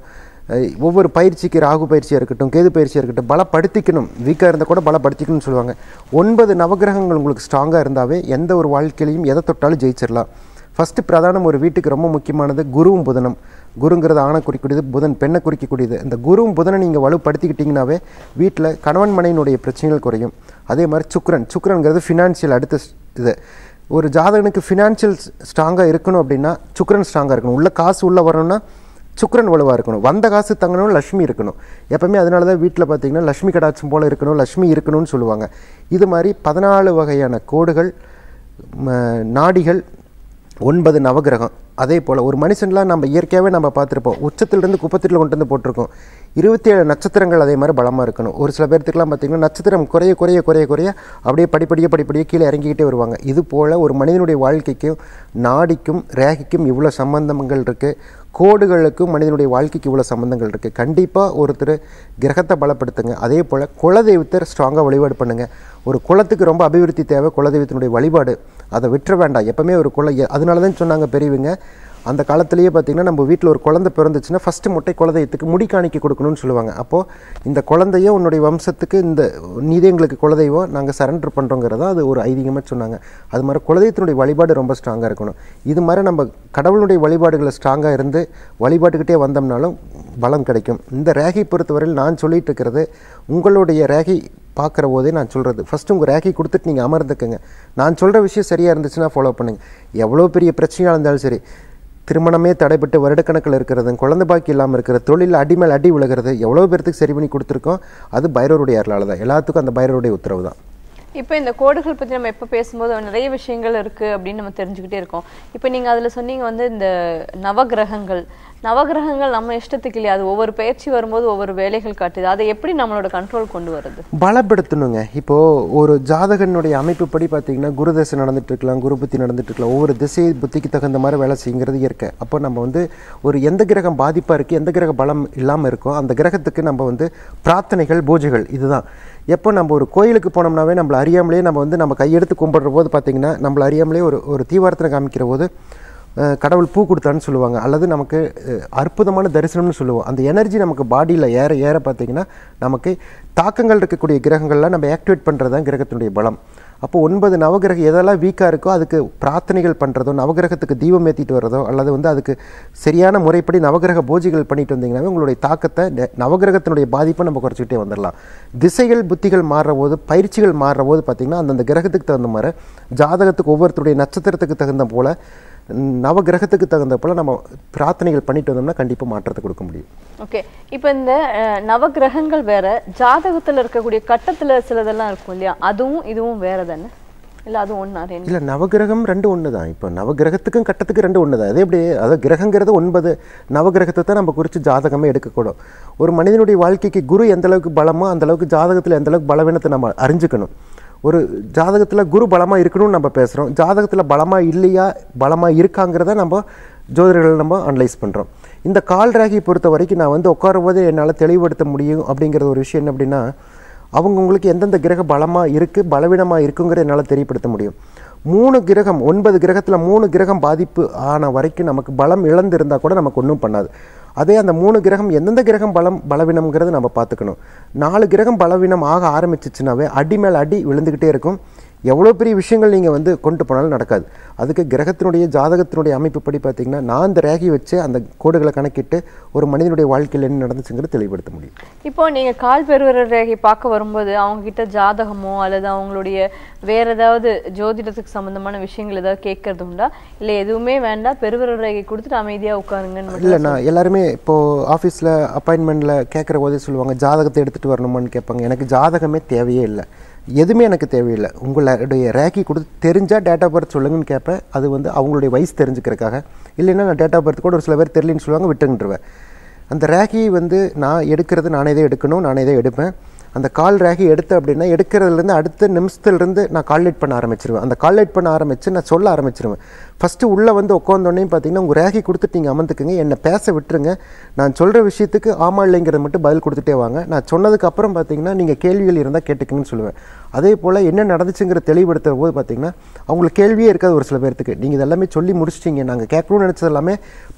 ஒவ்வொரு பயிற்சிக்கு ராகு பயிற்சியாக இருக்கட்டும், கேது பயிற்சியாக இருக்கட்டும், பலப்படுத்திக்கணும். வீக்காக இருந்தால் கூட பலப்படுத்திக்கணும்னு சொல்லுவாங்க. ஒன்பது நவகிரகங்கள் உங்களுக்கு ஸ்ட்ராங்காக இருந்தாவே எந்த ஒரு வாழ்க்கையிலையும் எதை தொட்டாலும் ஜெயிச்சிடலாம். ஃபஸ்ட்டு பிரதானம் ஒரு வீட்டுக்கு ரொம்ப முக்கியமானது குருவும் புதனும். குருங்கிறது ஆணை குறிக்கூடியது, புதன் பெண்ணை குறிக்கக்கூடியது. இந்த குருவும் புதனை நீங்கள் வலுப்படுத்திக்கிட்டிங்கனாவே வீட்டில் கணவன் மனைவினுடைய பிரச்சனைகள் குறையும். அதே மாதிரி சுக்கிரன், சுக்கிரன்கிறது ஃபினான்ஷியல் அடுத்த இது. ஒரு ஜாதகனுக்கு ஃபினான்ஷியல் ஸ்ட்ராங்காக இருக்கணும் அப்படின்னா சுக்கிரன் ஸ்ட்ராங்காக இருக்கணும். உள்ள காசு உள்ளே வரணும்னா சுக்கிரன் வலுவாக இருக்கணும், வந்த காசு தங்கணும், லட்சுமி இருக்கணும் எப்போவுமே. அதனால தான் வீட்டில் பார்த்திங்கன்னா லட்சுமி கடாட்சம் போல் இருக்கணும், லட்சுமி இருக்கணும்னு சொல்லுவாங்க. இது மாதிரி பதினாலு வகையான கோடுகள், நாடிகள், ஒன்பது நவகிரகம். அதே போல் ஒரு மனுஷன்லாம் நம்ம இயற்கையாகவே நம்ம பார்த்துருப்போம், உச்சத்திலிருந்து குப்பத்தில் கொண்டு வந்து போட்டிருக்கோம். இருபத்தி ஏழு நட்சத்திரங்கள் அதே மாதிரி பலமாக இருக்கணும். ஒரு சில பேர்த்துக்கெலாம் பார்த்திங்கன்னா நட்சத்திரம் குறைய குறைய குறைய குறைய அப்படியே படிப்படியாக படிப்படியாக கீழே இறங்கிக்கிட்டே வருவாங்க. இது போல் ஒரு மனிதனுடைய வாழ்க்கைக்கும் நாடிக்கும் ரேகைக்கும் இவ்வளோ சம்பந்தங்கள் இருக்குது, கோடுகளுக்கும் மனிதனுடைய வாழ்க்கைக்கு இவ்வளோ சம்பந்தங்கள் இருக்குது. கண்டிப்பாக ஒருத்தர் கிரகத்தை பலப்படுத்துங்க. அதே போல் குலதெய்வத்தை ஸ்ட்ராங்காக வழிபாடு பண்ணுங்கள். ஒரு குலத்துக்கு ரொம்ப அபிவிருத்தி தேவை, குலதெய்வத்தினுடைய வழிபாடு அதை விட்டுற வேண்டாம் எப்போவுமே ஒரு குல. அதனால தான் சொன்னாங்க பெரியவங்க, அந்த காலத்துலேயே பார்த்திங்கன்னா நம்ம வீட்டில் ஒரு குழந்தை பிறந்துச்சுன்னா ஃபஸ்ட்டு முட்டை குலதெய்வத்துக்கு முடி காணிக்க கொடுக்கணும்னு சொல்லுவாங்க. அப்போது இந்த குழந்தைய உன்னுடைய வம்சத்துக்கு இந்த நீதி எங்களுக்கு குலதெய்வம், நாங்கள் சரண்டர் பண்ணுறோங்கிறதா அது ஒரு ஐதீகமாக சொன்னாங்க. அது மாதிரி குலதெய்வத்தினுடைய வழிபாடு ரொம்ப ஸ்ட்ராங்காக இருக்கணும். இது மாதிரி நம்ம கடவுளுடைய வழிபாடுகளை ஸ்ட்ராங்காக இருந்து வழிபாட்டுக்கிட்டே வந்தோம்னாலும் பலம் கிடைக்கும். இந்த ரேகை பொறுத்தவரையில் நான் சொல்லிகிட்டு இருக்கிறது உங்களுடைய ரேகை பார்க்குற போதே நான் சொல்கிறது. ஃபஸ்ட்டு உங்கள் ரேகை கொடுத்துட்டு நீங்கள் அமர்ந்துக்குங்க. நான் சொல்கிற விஷயம் சரியாக இருந்துச்சுன்னா ஃபாலோ பண்ணுங்கள். எவ்வளோ பெரிய பிரச்சனையாக இருந்தாலும் சரி, திருமணமே தடைப்பட்டு வருடக்கணக்கில் இருக்கிறது, குழந்தை பாக்கி இல்லாமல் இருக்கிற, தொழிலில் அடி மேல் அடி விழுகிறது, எவ்வளோ பேர்த்துக்கு சரி பண்ணி கொடுத்துருக்கோம். அது பைரவருடைய அருளால் தான், எல்லாத்துக்கும் அந்த பைரவருடைய உத்தரவு தான். இப்போ இந்த கோடுகள் பற்றி நம்ம எப்போ பேசும்போது நிறைய விஷயங்கள் இருக்குது அப்படின்னு நம்ம தெரிஞ்சுக்கிட்டே இருக்கோம். இப்போ நீங்கள் அதில் சொன்னீங்க வந்து இந்த நவகிரகங்கள், நவகிரகங்கள் நம்ம இஷ்டத்துக்கு இல்லையா, அது ஒவ்வொரு பயிற்சி வரும்போது ஒவ்வொரு வேலைகள் காட்டுது. அதை எப்படி நம்மளோட கண்ட்ரோல் கொண்டு வருது, பலப்படுத்தணுங்க. இப்போது ஒரு ஜாதகனுடைய அமைப்பு படி பார்த்திங்கன்னா குரு தசை நடந்துட்டு இருக்கலாம், குரு புத்தி நடந்துட்டு இருக்கலாம். ஒவ்வொரு திசை புத்திக்கு தகுந்த மாதிரி வேலை செய்கிறது இயற்கை. அப்போ நம்ம வந்து ஒரு எந்த கிரகம் பாதிப்பாக இருக்குது, எந்த கிரக பலம் இல்லாமல் இருக்கோ அந்த கிரகத்துக்கு நம்ம வந்து பிரார்த்தனைகள், பூஜைகள் இதுதான். எப்போ நம்ம ஒரு கோயிலுக்கு போனோம்னாவே நம்மளை அறியாமலே நம்ம வந்து நம்ம கையெடுத்து கும்பிடுற போது பார்த்திங்கன்னா நம்மளை அறியாமலே ஒரு ஒரு தீவார்த்தனை காமிக்கிற போது கடவுள் பூ கொடுத்தான்னு சொல்லுவாங்க, அல்லது நமக்கு அற்புதமான தரிசனம்னு சொல்லுவோம். அந்த எனர்ஜி நமக்கு பாடியில் ஏற ஏற பார்த்திங்கன்னா நமக்கு தாக்கங்கள் இருக்கக்கூடிய கிரகங்கள்லாம் நம்ம ஆக்டிவேட் பண்ணுறது தான் கிரகத்தினுடைய பலம். அப்போ ஒன்பது நவகிரகம் எதெல்லாம் வீக்காக இருக்கோ அதுக்கு பிரார்த்தனைகள் பண்ணுறதோ நவகிரகத்துக்கு தீபம் ஏற்றிட்டு வர்றதோ அல்லது வந்து அதுக்கு சரியான முறைப்படி நவகிரக பூஜைகள் பண்ணிட்டு வந்தீங்கன்னாவே உங்களுடைய தாக்கத்தை நவகிரகத்தினுடைய பாதிப்பை நம்ம குறைச்சிக்கிட்டே வந்துடலாம். திசைகள் புத்திகள் மாறுற போது பயிற்சிகள் மாறுற போது பார்த்திங்கன்னா அந்தந்த கிரகத்துக்கு தகுந்த மாதிரி ஜாதகத்துக்கு ஒவ்வொருத்தருடைய நட்சத்திரத்துக்கு தகுந்த போல் நவகிரகத்துக்கு தகுந்த போல் நம்ம பிரார்த்தனைகள் பண்ணிட்டு வந்தோம்னா கண்டிப்பாக மாற்றத்தை கொடுக்க முடியும். ஓகே, இப்போ இந்த நவகிரகங்கள் வேறு, ஜாதகத்தில் இருக்கக்கூடிய கட்டத்தில் சிலதெல்லாம் இருக்கும் இல்லையா, அதுவும் இதுவும் வேறு தானே இல்லை, அதுவும் ஒன்றா? இல்லை, நவகிரகம் ரெண்டு ஒன்று தான். இப்போ நவகிரகத்துக்கும் கட்டத்துக்கு ரெண்டு ஒன்று தான். அதே எப்படி அதாவது கிரகங்கிறது ஒன்பது நவகிரகத்தை தான் நம்ம குறித்து ஜாதகமே எடுக்கக்கூடும். ஒரு மனிதனுடைய வாழ்க்கைக்கு குரு எந்தளவுக்கு பலமோ அந்தளவுக்கு ஜாதகத்தில் எந்தளவுக்கு பலவீனத்தை நம்ம அறிஞ்சிக்கணும். ஒரு ஜாதகத்தில் குரு பலமாக இருக்கணும்னு நம்ம பேசுகிறோம், ஜாதகத்தில் பலமாக இல்லையா பலமாக இருக்காங்கிறத நம்ம ஜோதிடர்கள் நம்ம அனலைஸ் பண்ணுறோம். இந்த கால் ராகியை பொறுத்த வரைக்கும் நான் வந்து உட்காரும்போது என்னால் தெளிவுபடுத்த முடியும் அப்படிங்கிறது ஒரு விஷயம். என்ன அப்படின்னா, அவங்கவுங்களுக்கு எந்தெந்த கிரக பலமாக இருக்குது பலவீனமாக இருக்குங்கிறத என்னால் தெரியப்படுத்த முடியும். மூணு கிரகம் ஒன்பது கிரகத்தில் மூணு கிரகம் பாதிப்பு ஆன வரைக்கும் நமக்கு பலம் இழந்திருந்தால் கூட நமக்கு ஒன்றும் பண்ணாது. அதே அந்த மூணு கிரகம் எந்தெந்த கிரகம் பலம் பலவீனம்ங்கிறத நம்ம பார்த்துக்கணும். நாலு கிரகம் பலவீனம் ஆக ஆரம்பிச்சிச்சுனாவே அடி மேல் அடி விழுந்துக்கிட்டே இருக்கும். எவ்வளோ பெரிய விஷயங்கள் நீங்கள் வந்து கொண்டு போனாலும் நடக்காது. அதுக்கு கிரகத்தினுடைய ஜாதகத்தினுடைய அமைப்பு படி பார்த்திங்கன்னா நான் அந்த ரேகை வச்சு அந்த கோடுகளை கணக்கிட்டு ஒரு மனிதனுடைய வாழ்க்கையில் என்ன நடந்துச்சுங்கிறது தெளிவுபடுத்த முடியும். இப்போ நீங்கள் கால் பெறுவர ரேகை பார்க்க வரும்போது அவங்கக்கிட்ட ஜாதகமோ அல்லது அவங்களுடைய வேறு ஏதாவது ஜோதிடத்துக்கு சம்மந்தமான விஷயங்கள் ஏதாவது கேட்கறது உண்டா, இல்லை எதுவுமே வேண்டாம் பெறுவர ரேகை கொடுத்துட்டு அமைதியாக உட்காருங்கன்னு? இல்லை, நான் எல்லாருமே இப்போது ஆஃபீஸில் அப்பாயின்மெண்ட்டில் கேட்குற போதே சொல்லுவாங்க ஜாதகத்தை எடுத்துகிட்டு வரணுமான்னு கேட்பாங்க. எனக்கு ஜாதகமே தேவையே இல்லை, எதுவுமே எனக்கு தேவையில்லை. உங்களுடைய ரேக்கி கொடுத்து தெரிஞ்சால் டேட் ஆஃப் பர்த் சொல்லுங்கன்னு கேட்பேன். அது வந்து அவங்களுடைய வயசு தெரிஞ்சுக்கிறக்காக. இல்லைன்னா நான் டேட் ஆஃப் பர்த் கூட ஒரு சில பேர் தெரியலன்னு சொல்லுவாங்க, விட்டுங்கிட்டுருவேன். அந்த ரேக்கி வந்து நான் எடுக்கிறது நானே தான் எடுக்கணும், நானே தான் எடுப்பேன். அந்த கால் ரேகை எடுத்து அப்படின்னா எடுக்கிறதுலேருந்து அடுத்த நிமிஷத்துலேருந்து நான் கால்குலேட் பண்ண ஆரம்பிச்சிருவேன். அந்த கால்குலேட் பண்ண ஆரம்பித்து நான் சொல்ல ஆரம்பிச்சிருவேன். ஃபஸ்ட்டு உள்ளே வந்து உட்காந்தோடனே பார்த்திங்கன்னா உங்கள் ரேகை கொடுத்துட்டு நீங்கள் அமர்ந்துக்குங்க, என்னை பேச விட்டுருங்க. நான் சொல்கிற விஷயத்துக்கு ஆமா இல்லைங்கிறத மட்டும் பதில் கொடுத்துட்டே வாங்க. நான் சொன்னதுக்கப்புறம் பார்த்திங்கன்னா நீங்கள் கேள்விகள் இருந்தால் கேட்டுக்குங்கன்னு சொல்லுவேன். அதே போல் என்ன நடந்துச்சுங்கிற தெளிவுபடுத்துற போது பார்த்திங்கன்னா அவங்களுக்கு கேள்வியே இருக்காது. ஒரு சில பேர்த்துக்கு நீங்கள் இதெல்லாமே சொல்லி முடிச்சிட்டிங்க, நாங்கள் கேட்கணும்னு நினச்சது எல்லாமே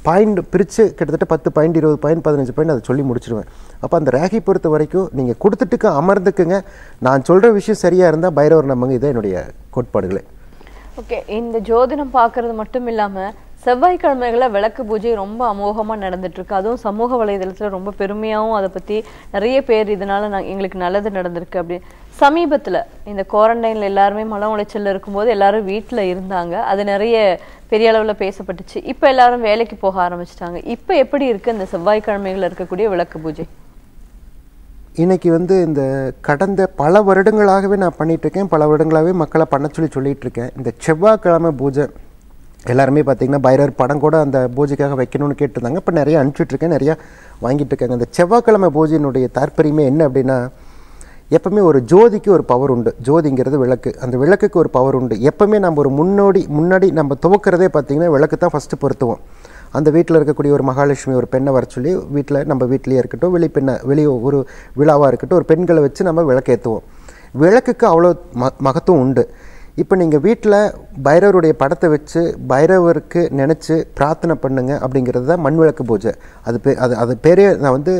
பாயிண்ட் பிரித்து கிட்டத்தட்ட பத்து பாயிண்ட் இருபது பாயிண்ட் பதினஞ்சு பாயிண்ட் அதை சொல்லி முடிச்சிடுவேன். அப்போ அந்த ரேகை பொறுத்த வரைக்கும் நீங்கள் கொடுத்துட்டுக்கு அமர்ந்துக்குங்க, நான் சொல்கிற விஷயம் சரியாக இருந்தால் பைரவர் நம்புங்க. இதான் என்னுடைய கோட்பாடுகளே. ஓகே, இந்த ஜோதிடம் பார்க்குறது மட்டும் இல்லாமல் செவ்வாய்க்கிழமைகளில் விளக்கு பூஜை ரொம்ப அமோகமாக நடந்துகிட்ருக்கு. அதுவும் சமூக வலைதளத்தில் ரொம்ப பெருமையாகவும் அதை பற்றி நிறைய பேர் இதனால் நான் எங்களுக்கு நல்லது நடந்திருக்கு அப்படி. சமீபத்தில் இந்த குவாரண்டைனில் எல்லாருமே மன உளைச்சலில் இருக்கும்போது எல்லோரும் வீட்டில் இருந்தாங்க, அது நிறைய பெரிய அளவில் பேசப்பட்டுச்சு. இப்போ எல்லோரும் வேலைக்கு போக ஆரம்பிச்சிட்டாங்க. இப்போ எப்படி இருக்குது இந்த செவ்வாய்க்கிழமைகளில் இருக்கக்கூடிய விளக்கு பூஜை? இன்றைக்கி வந்து இந்த கடந்த பல வருடங்களாகவே நான் பண்ணிகிட்ருக்கேன், பல வருடங்களாகவே மக்களை பண்ண சொல்லி சொல்லிகிட்ருக்கேன். இந்த செவ்வாய்க்கிழமை பூஜை எல்லாருமே பார்த்திங்கன்னா பைரவர் படம் கூட அந்த பூஜைக்காக வைக்கணும்னு கேட்டுருந்தாங்க. இப்போ நிறையா அனுப்பிச்சிட்ருக்கேன், நிறையா வாங்கிட்டுருக்காங்க. அந்த செவ்வாய்க்கிழமை பூஜையினுடைய தாற்பயமே என்ன அப்படின்னா, எப்போவுமே ஒரு ஜோதிக்கு ஒரு பவர் உண்டு. ஜோதிங்கிறது விளக்கு, அந்த விளக்குக்கு ஒரு பவர் உண்டு. எப்போவுமே நம்ம ஒரு முன்னோடி முன்னாடி நம்ம துவக்கிறதே பார்த்திங்கன்னா விளக்கு தான் ஃபஸ்ட்டு பொருத்துவோம். அந்த வீட்டில் இருக்கக்கூடிய ஒரு மகாலட்சுமி ஒரு பெண்ணை வர சொல்லி வீட்டில் நம்ம வீட்டிலேயே இருக்கட்டும் வெளி பெண்ணை வெளி ஒரு விழாவாக இருக்கட்டும் ஒரு பெண்களை வச்சு நம்ம விளக்கேற்றுவோம். விளக்குக்கு அவ்வளோ ம மகத்துவம் உண்டு. இப்போ நீங்கள் வீட்டில் பைரவருடைய படத்தை வச்சு பைரவருக்கு நினச்சி பிரார்த்தனை பண்ணுங்க அப்படிங்கிறது தான் மண் விளக்கு பூஜை. அது பே அது அது பேரே நான் வந்து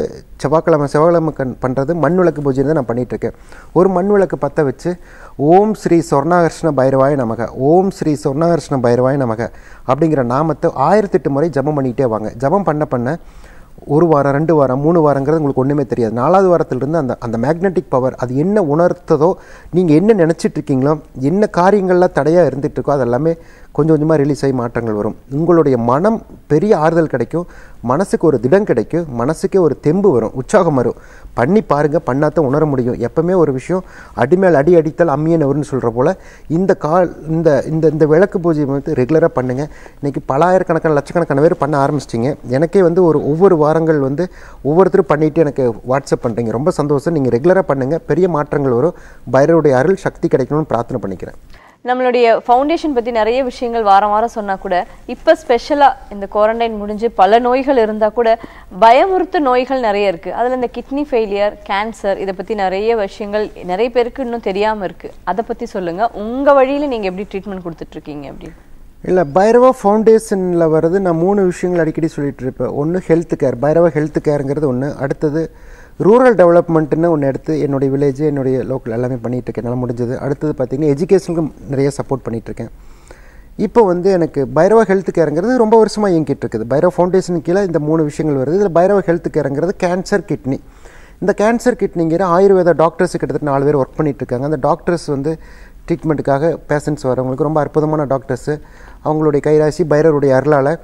செவ்வாய்க்கிழமை செவ்வாய்க்கிழமை கண் பண்ணுறது மண் விளக்கு பூஜைன்னு தான் நான் பண்ணிகிட்ருக்கேன். ஒரு மண் விளக்கு பற்ற வச்சு ஓம் ஸ்ரீ சொர்ணாகர்ஷ்ண பைரவாய நமக, ஓம் ஸ்ரீ சொர்ணாகர்ஷ்ண பைரவாய நமக அப்படிங்கிற நாமத்தை ஆயிரத்தெட்டு முறை ஜபம் பண்ணிகிட்டே வாங்க. ஜபம் பண்ண பண்ண ஒரு வாரம் ரெண்டு வாரம் மூணு வாரங்கிறது உங்களுக்கு ஒன்றுமே தெரியாது. நாலாவது வாரத்திலிருந்து அந்த அந்த மேக்னெட்டிக் பவர் அது என்ன உணர்த்ததோ, நீங்கள் என்ன நினச்சிட்ருக்கீங்களோ, என்ன காரியங்கள்லாம் தடையாக இருந்துகிட்ருக்கோ அதெல்லாமே கொஞ்சம் கொஞ்சமாக ரிலீஸ் ஆகி மாற்றங்கள் வரும். உங்களுடைய மனம் பெரிய ஆறுதல் கிடைக்கும், மனசுக்கு ஒரு திடம் கிடைக்கும், மனசுக்கே ஒரு தெம்பு வரும், உற்சாகம் வரும். பண்ணி பாருங்கள், பண்ணாதான் உணர முடியும். எப்போவுமே ஒரு விஷயம் அடிமேல் அடி அடித்தால் அம்மியன் வரும்னு சொல்கிற போல் இந்த கால் இந்த இந்த விளக்கு பூஜை வந்து ரெகுலராக பண்ணுங்கள். இன்றைக்கி பல ஆயிரக்கணக்கான லட்சக்கணக்கான பேர் பண்ண ஆரம்பிச்சிட்டிங்க. எனக்கே வந்து ஒரு ஒவ்வொரு வாரங்கள் வந்து ஒவ்வொருத்தரும் பண்ணிவிட்டு எனக்கு வாட்ஸ்அப் பண்ணுறீங்க, ரொம்ப சந்தோஷம். நீங்கள் ரெகுலராக பண்ணுங்கள், பெரிய மாற்றங்கள் வரும். பைரவருடைய அருள் சக்தி கிடைக்கணும்னு பிரார்த்தனை பண்ணிக்கிறேன். நம்மளுடைய ஃபவுண்டேஷன் பற்றி நிறைய விஷயங்கள் வாரம் வாரம் சொன்னால் கூட இப்போ ஸ்பெஷலாக இந்த குவாரண்டைன் முடிஞ்சு பல நோய்கள் இருந்தால் கூட பயமுறுத்த நோய்கள் நிறைய இருக்குது. அதில் இந்த கிட்னி ஃபெயிலியர், கேன்சர், இதை பற்றி நிறைய விஷயங்கள் நிறைய பேருக்கு இன்னும் தெரியாமல் இருக்குது. அதை பற்றி சொல்லுங்கள், உங்கள் வழியில் நீங்கள் எப்படி ட்ரீட்மெண்ட் கொடுத்துட்ருக்கீங்க அப்படின்னு? இல்லை, பைரவா ஃபவுண்டேஷனில் வர்றது நான் மூணு விஷயங்கள் அடிக்கடி சொல்லிகிட்டு இருப்பேன். ஒன்று ஹெல்த் கேர், பைரவா ஹெல்த் கேருங்கிறது ஒன்று. அடுத்தது rural development na one eduthu ennoda village ennoda local ellame pannite irukken nalla mudinjathu adutha pathina education ku neriya support pannite irukken இப்போ வந்து எனக்கு பைரவ ஹெல்த் கேர்ங்கிறது ரொம்ப வருஷமா இயங்கிட்டு இருக்குது பைரவ ஃபவுண்டேஷன் கீழ இந்த மூணு விஷயங்கள் வருது இதுல பைரவ ஹெல்த் கேர்ங்கிறது கேன்சர் கிட்னி இந்த கேன்சர் கிட்னிங்கற ஆயுர்வேத டாக்டர்ஸ் கிட்டத்தட்ட நாலு பேர் வர்க் பண்ணிட்டு இருக்காங்க அந்த டாக்டர்ஸ் வந்து ட்ரீட்மென்ட்காக பேஷண்ட்ஸ் வரவங்களுக்கு ரொம்ப அற்புதமான டாக்டர்ஸ் அவங்களுடைய கைராசி பைரவருடைய அருளால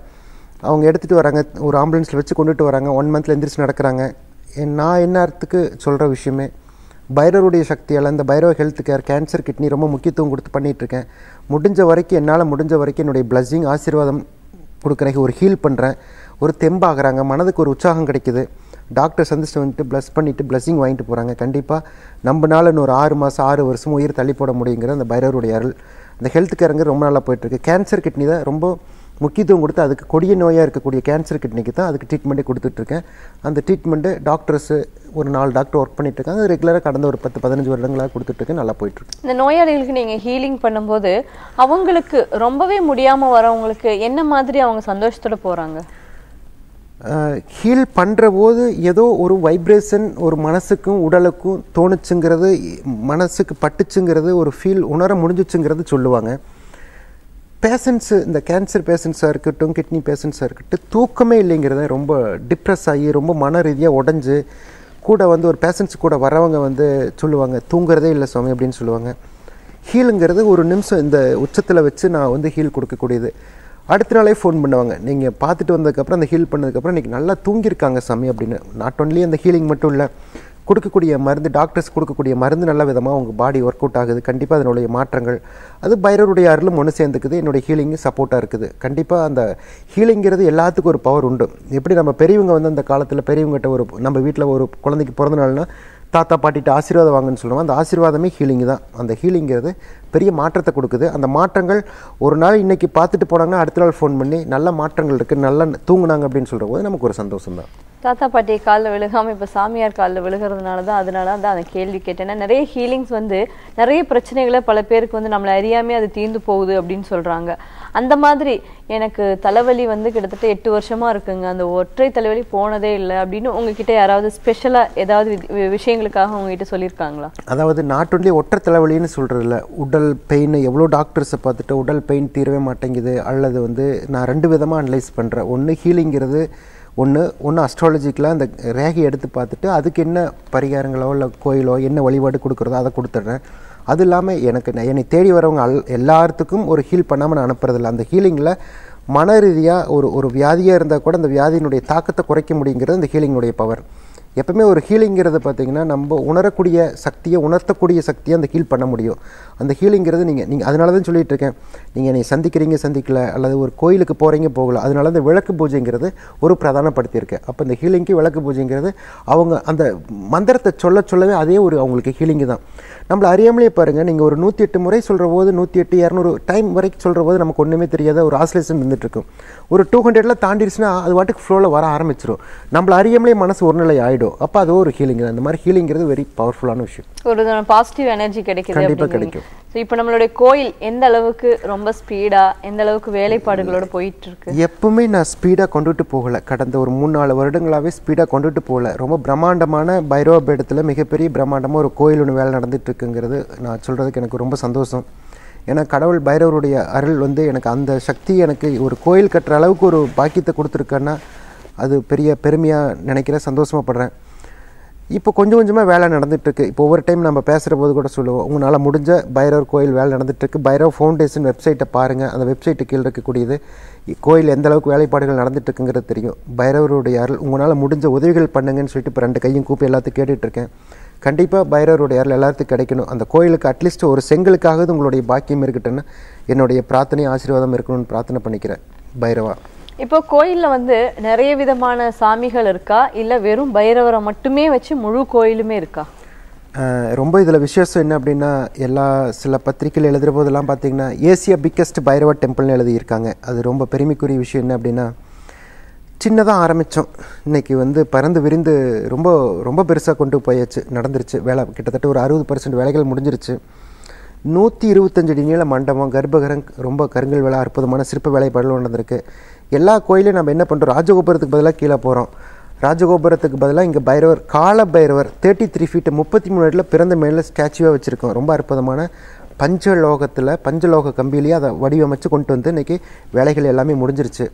அவங்க எடுத்துட்டு வராங்க ஒரு ஆம்புலன்ஸ்ல வெச்சு கொண்டுட்டு வராங்க one மந்த்ல எந்திரிச்சு நடக்கறாங்க நான் என்ன அர்த்தத்துக்கு சொல்ற விஷயமே பைரவருடைய சக்தியால இந்த Bhairava health care cancer kidney ரொம்ப முக்கியத்துவம் கொடுத்து பண்ணிட்டு இருக்கேன் முடிஞ்ச வரைக்கும் என்னால முடிஞ்ச வரைக்கும் என்னோட blessing ஆசீர்வாதம் கொடுக்கறேன் ஒரு ஹீல் பண்றேன் ஒரு தெம்பா ஆகறாங்க மனதுக்கு ஒரு உற்சாகம் கிடைக்குது டாக்டர் சந்திச்சு வந்து bless பண்ணிட்டு blessing வாங்கிட்டு போறாங்க கண்டிப்பா நம்மனால இன்னொரு ஆறு மாசம் ஆறு வருஷம் உயிர் தள்ளி போட முடியும்ங்கற அந்த பைரவருடைய அருள் அந்த ஹெல்த் கேர்ங்க ரொம்ப நல்லா போயிட்டு இருக்கு கேன்சர் கிட்னி தான் ரொம்ப முக்கியத்துவம் கொடுத்து அதுக்கு கொடிய நோயா இருக்க கூடிய கேன்சர் கிட்னிக்கு தான் அதுக்கு ட்ரீட்மென்ட் கொடுத்துட்டு இருக்கேன் அந்த ட்ரீட்மென்ட் டாக்டர்ஸ் ஒரு நாலு டாக்டர் வர்க் பண்ணிட்டு இருக்காங்க ரெகுலரா கடந்த ஒரு ten பதினைந்து வருடங்களா கொடுத்துட்டு இருக்கேன் நல்லா போயிட்டு இருக்கு இந்த நோயாளிகளுக்கு நீங்க ஹீலிங் பண்ணும்போது அவங்களுக்கு ரொம்பவே முடியாம வரவங்களுக்கு என்ன மாதிரி அவங்க சந்தோஷத்தோட போறாங்க ஹீல் பண்றபோது ஏதோ ஒரு வைப்ரேஷன் ஒரு மனசுக்கு உடலுக்கு தோணுச்சுங்கிறது மனசுக்கு பட்டுச்சுங்கிறது ஒரு ஃபீல் உணர முடிஞ்சுச்சுங்கிறது சொல்லுவாங்க Patients, the cancer patients are good, kidney patients are good. தூக்கமே இல்லைங்கறத ரொம்ப டிப்ரஸ் ஆகி ரொம்ப மன ரீதியா உடைஞ்சு கூட வந்து ஒரு பேஷண்ட்ஸ் கூட வரவங்க வந்து சொல்லுவாங்க தூங்கறதே இல்ல சுவாமி அப்படினு சொல்லுவாங்க ஹீல்ங்கிறது ஒரு நிமிஷம் இந்த உச்சத்துல வச்சு நான் வந்து ஹீல் கொடுக்க கூடியது அடுத்த நாளே ஃபோன் பண்ணுவாங்க நீங்க பார்த்துட்டு வந்ததுக்கு அப்புறம் அந்த ஹீல் பண்ணதுக்கு அப்புறம் நீங்க நல்லா தூங்கி இருக்காங்க சாமி அப்படினு not only அந்த ஹீலிங் மட்டும் இல்ல கொடுக்கக்கூடிய மருந்து டாக்டர்ஸ் கொடுக்கக்கூடிய மருந்து நல்ல விதமா உங்க பாடி வொர்க் அவுட் ஆகுது கண்டிப்பா அதனுடைய மாற்றங்கள் அது பைரவருடைய அருளும் ஒன்னு சேர்ந்துக்குது என்னோட ஹீலிங் சப்போர்ட்டா இருக்குது கண்டிப்பா அந்த ஹீலிங்ங்கிறது எல்லாத்துக்கும் ஒரு பவர் உண்டு எப்படி நம்ம பெரியவங்க வந்து அந்த காலத்துல பெரியவங்கட்ட ஒரு நம்ம வீட்ல ஒரு குழந்தைக்கு பிறந்த நாள்னா தாத்தா பாட்டிட்ட ஆசீர்வாதம் வாங்குன்னு சொல்றோம் அந்த ஆசீர்வாதமே ஹீலிங் தான் அந்த ஹீலிங்ங்கிறது பெரிய மாற்றத்தை கொடுக்குது அந்த மாற்றங்கள் ஒரு நாள் இன்னைக்கு பார்த்துட்டு போறாங்கன்னா அடுத்த நாள் ஃபோன் பண்ணி நல்ல மாற்றங்கள் இருக்கு நல்லா தூங்குனாங்க அப்படினு சொல்றப்போ நமக்கு ஒரு சந்தோஷம் தான் தாத்தா பாட்டி கால்ல விழுகாம இப்ப சாமியார் கால்ல விழுகிறதுனால தான் அதனால தான் அந்த கேள்வி கேட்டேன்னா நிறைய ஹீலிங்ஸ் வந்து நிறைய பிரச்சனைகளை பல பேருக்கு வந்து நம்மள அறியாமே அது தீந்து போகுது அப்படினு சொல்றாங்க அந்த மாதிரி எனக்கு தலைவலி வந்து கிட்டத்தட்ட எட்டு வருஷமா இருக்குங்க அந்த ஒற்றை தலைவலி போனதே இல்ல அப்படினு உங்ககிட்ட யாராவது ஸ்பெஷலா ஏதாவது விஷயங்களுக்காக உங்ககிட்ட சொல்லிருக்காங்களா அதாவது நாட் ஒன்லி ஒற்றை தலைவலின்னு சொல்றதுல உடல் பெயின் எவ்ளோ டாக்டர்ஸ் பார்த்துட்டு உடல் பெயின் தீரவே மாட்டேங்குது அல்லது வந்து நான் ரெண்டு விதமா அனலைஸ் பண்றேன் ஒன்னு ஹீலிங்ங்கிறது ஒன்னு ஒன்னு அஸ்ட்ராலஜிக்கலா அந்த ரேகை எடுத்து பார்த்துட்டு அதுக்கு என்ன பரிகாரங்களோ இல்ல கோயிலோ என்ன வழிபாடு கொடுக்கறதோ அதை கொடுத்துறேன் அது இல்லாம எனக்கு என்னை தேடி வரவங்க எல்லாத்துக்கும் ஒரு ஹீல் பண்ணாம நான் அனுப்புறது இல்ல அந்த ஹீலிங்ல மனரீதியா ஒரு ஒரு வியாதியா இருந்தா கூட அந்த வியாதியினுடைய தாக்கத்தை குறைக்க முடியும்ங்கிறது அந்த ஹீலிங்குடைய பவர் எப்பவுமே ஒரு ஹீலிங்ங்கிறது பாத்தீங்கன்னா நம்ம உணரக்கூடிய சக்தியை உணர்த்தக்கூடிய சக்தியை அந்த ஹீல் பண்ண முடியும் அந்த ஹீலிங்ங்கிறது நீங்க நீங்க அதனால தான் சொல்லிட்டு இருக்கேன் நீங்க என்னை சந்திக்கிறீங்க சந்திக்கல அல்லது ஒரு கோயிலுக்கு போறீங்க போகல அதனால அந்த விளக்கு பூஜைங்கிறது ஒரு பிரதானப்படுத்தி இருக்கு அப்ப அந்த ஹீலிங்க்கு விளக்கு பூஜைங்கிறது அவங்க அந்த மந்திரத்தை சொல்ல சொல்லவே அதே ஒரு அவங்களுக்கு ஹீலிங் தான் நம்ம அறியாமலே பாருங்க நீங்க ஒரு நூற்று எட்டு முறை சொல்றபோது நூற்று எட்டு இருநூறு டைம் வரைக்கும் சொல்றபோது நமக்கு ஒண்ணுமே தெரியாத ஒரு ஆசிலேஷன் வந்துட்டு இருக்கும் ஒரு two hundred ல தாண்டிடுச்சுனா அது வாட்டுக்கு ஃப்ளோல வர ஆரம்பிச்சிரும் நம்ம அறியாமலே மனசு ஒருநிலை ஆயிடும் அப்ப அது ஒரு ஹீலிங் தான் அந்த மாதிரி ஹீலிங்ங்கிறது வெரி பவர்ஃபுல்லான விஷயம் ஒரு பாசிட்டிவ் எனர்ஜி கிடைக்குது கண்டிப்பா கிடைக்கும் சோ இப்போ நம்மளுடைய கோயில் எந்த அளவுக்கு ரொம்ப ஸ்பீடா எந்த அளவுக்கு வேலைப்பாடுகளோட போயிட்டு இருக்கு எப்பவுமே நான் ஸ்பீடா கொண்டுட்டு போகல கடந்த ஒரு மூணு நான்கு வருடங்களாவே ஸ்பீடா கொண்டுட்டு போகல ரொம்ப பிரம்மாண்டமான பைரவ பீடத்துல மிகப்பெரிய பிரம்மாண்டமா ஒரு கோயில் ஒன்னு வேலை நடந்துட்டு இருக்குங்கிறது நான் சொல்றதுக்கு எனக்கு ரொம்ப சந்தோஷம் ஏனா கடவுள் பைரவருடைய அருள் வந்து எனக்கு அந்த சக்தி எனக்கு ஒரு கோயில் கட்டற அளவுக்கு ஒரு பாக்கியத்தை கொடுத்திருக்கானா அது பெரிய பெருமையா நினைக்கிற சந்தோஷமா படுறேன் இப்போ கொஞ்சம் கொஞ்சமா வேலை நடந்துட்டு இருக்கு இப்போ ஒவ்வொரு டைம் நம்ம பேசுற போது கூட சொல்லுவோம் உங்களால முடிஞ்ச பைரவர் கோயில் வேலை நடந்துட்டு இருக்கு பைரவர் ஃபவுண்டேஷன் வெப்சைட்டை பாருங்க அந்த வெப்சைட் கீழ இருக்க கூடியது கோயில் எந்த அளவுக்கு வேலைப்பாடுகள் நடந்துட்டு இருக்குங்கிறது தெரியும் பைரவருடைய அருள் உங்களால முடிஞ்ச உதவிகள் பண்ணுங்கன்னு சொல்லிட்டு இப்போ ரெண்டு கையும் கூப்பி எல்லாத்தையும் கேட்டிட்டு இருக்கேன் கண்டிப்பா பைரவருடைய அருள் எல்லாத்துக்கும் கிடைக்கணும் அந்த கோயிலுக்கு அட்லீஸ்ட் ஒரு செங்கலுக்காவது உங்களுடைய பாக்கியம் இருக்கட்டேன்னு என்னோட பிரார்த்தனை ஆசீர்வாதம் இருக்கணும்னு பிரார்த்தனை பண்ணிக்கிறேன் பைரவா இப்போ கோயில்ல வந்து நிறைய விதமான சாமிகள் இருக்கா இல்ல வெறும் பைரவரை மட்டுமே வச்சு முழு கோயிலுமே இருக்கா ரொம்ப இதல விசேஷம் என்ன அப்படினா எல்லா சில பத்திரிகைகள் எழுதுற போதெல்லாம் பாத்தீங்கன்னா ஏசியா பிக்கெஸ்ட் பைரவ டெம்பிள்னு எழுதி இருக்காங்க அது ரொம்ப பெருமைக்குரிய விஷயம் என்ன அப்படினா சின்னதா ஆரம்பிச்சோம் இன்னைக்கு வந்து பறந்து விரிந்து ரொம்ப ரொம்ப பெருசா கொண்டு போயாச்சு நடந்துருச்சு வேலை கிட்டத்தட்ட ஒரு அறுபது சதவீதம் வேலைகள் முடிஞ்சிருச்சு நூற்று இருபத்தைந்து அடி நீள மண்டபம் கர்ப்பகிரகம் ரொம்ப கருங்கல் வேலை அற்புதமான சிற்ப வேலைப்பாடுகள் நடந்துருக்கு எல்லா கோயிலையும் நம்ம என்ன பண்றோம் ராஜகோபுரத்துக்கு பதிலா கீழ போறோம் ராஜகோபுரத்துக்கு பதிலாக இங்கே பைரவர் கால பைரவர் தேர்ட்டி த்ரீ ஃபீட்டு முப்பத்தி மூணு இடத்துல பிறந்த மேலே ஸ்டாச்சுவாக வச்சுருக்கோம். ரொம்ப அற்புதமான பஞ்சலோகத்தில் பஞ்சலோக கம்பியிலேயே அதை வடிவமைச்சு கொண்டு வந்து இன்றைக்கி வேலைகள் எல்லாமே முடிஞ்சிருச்சு.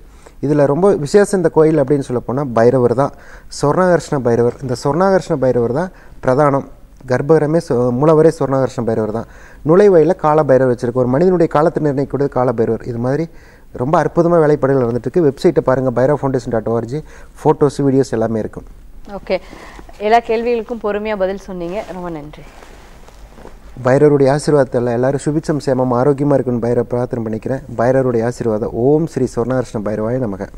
இதில் ரொம்ப விசேஷம் இந்த கோயில் அப்படின்னு சொல்ல போனால் பைரவர் தான், சொர்ணாகர்ஷ்ண பைரவர். இந்த சொர்ணாகர்ஷ்ண பைரவர் தான் பிரதானம். கர்ப்பகரமே சொ மூலவரே சொர்ணாகர்ஷ்ண பைரவர் தான். நுழைவாயில் கால பைரவர் வச்சுருக்கு. ஒரு மனிதனுடைய காலத்தை நிர்ணயிக்கக்கூடிய கால பைரவர். இது மாதிரி ரொம்ப அற்புதமாக வேலைப்பாடுகள் நடந்துட்டுருக்கு. வெப்சைட்டை பாருங்கள், bairavafoundation dot org. Photos videos எல்லாமே இருக்கும். ஓகே, எல்லா கேள்விகளுக்கும் பொறுமையாக பதில் சொன்னீங்க, ரொம்ப நன்றி. பைரவருடைய ஆசீர்வாதத்தில் எல்லோரும் சுபிச்சம் சேமம் ஆரோக்கியமாக இருக்குன்னு பைரவ பிரார்த்தனை பண்ணிக்கிறேன். பைரவருடைய ஆசீர்வாதம். ஓம் ஸ்ரீ சொர்ணாகர்ஷ்ண பைரவாய நமக.